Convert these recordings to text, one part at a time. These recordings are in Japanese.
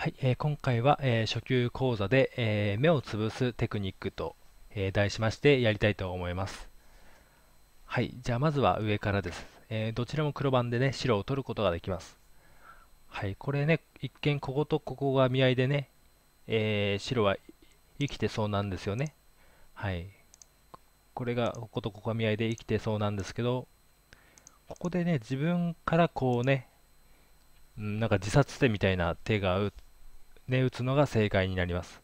はい、今回は初級講座で目をつぶすテクニックと題しましてやりたいと思います。はい、じゃあまずは上からです。どちらも黒番でね、白を取ることができます。はい、これね、一見こことここが見合いでね、白は生きてそうなんですよね。はい、これがこことここが見合いで生きてそうなんですけど、ここでね、自分からこうね、なんか自殺手みたいな手が打つのが正解になります。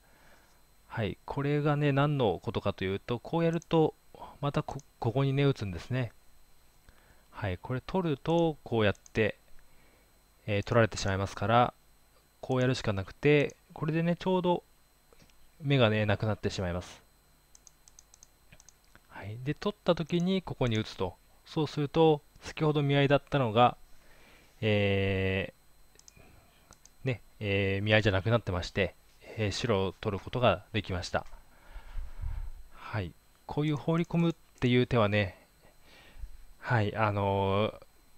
はい、これがね、何のことかというと、こうやるとまた ここにね、打つんですね。はい、これ取るとこうやって、取られてしまいますから、こうやるしかなくて、これでね、ちょうど目がね、なくなってしまいます。はい、で取った時にここに打つと、そうすると先ほど見合いだったのが見合いじゃなくなってまして、白を取ることができました。はい、こういう放り込むっていう手はね、はい、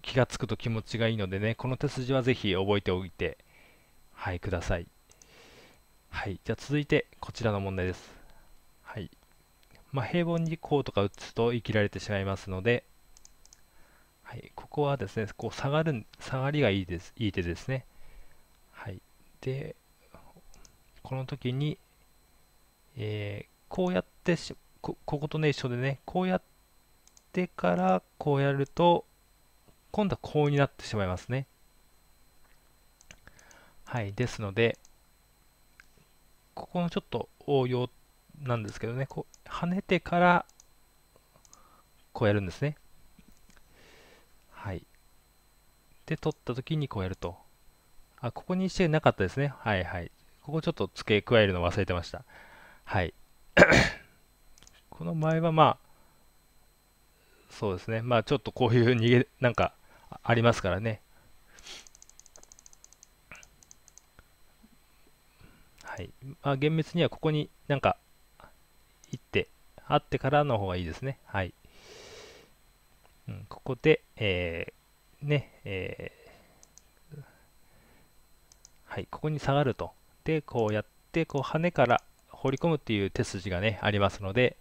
気がつくと気持ちがいいのでね、この手筋はぜひ覚えておいて、はい、ください。はい、じゃあ続いてこちらの問題です。はい、平凡にこうとか打つと生きられてしまいますので、はい、ここはですね、こう下がりがいい手ですね。はい、で、この時に、こうやってこことね、一緒でね、こうやってからこうやると、今度はこうになってしまいますね。はい、ですので、ここのちょっと応用なんですけどね、こう跳ねてからこうやるんですね。はい、で取った時にこうやると、あ、ここにしてなかったですね。はいはい、ここちょっと付け加えるの忘れてました。はいこの場合はそうですね、ちょっとこういう逃げなんかありますからね。はい、厳密にはここになんか行ってあってからの方がいいですね。はい、ここで、はい、ここに下がると、でこうやってこう跳ねから放り込むっていう手筋が、ね、ありますので、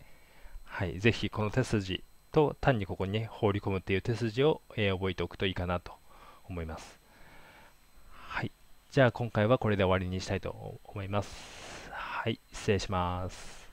はい、ぜひこの手筋と単にここに、ね、放り込むっていう手筋を、覚えておくといいかなと思います。はい、じゃあ今回はこれで終わりにしたいと思います。はい、失礼します。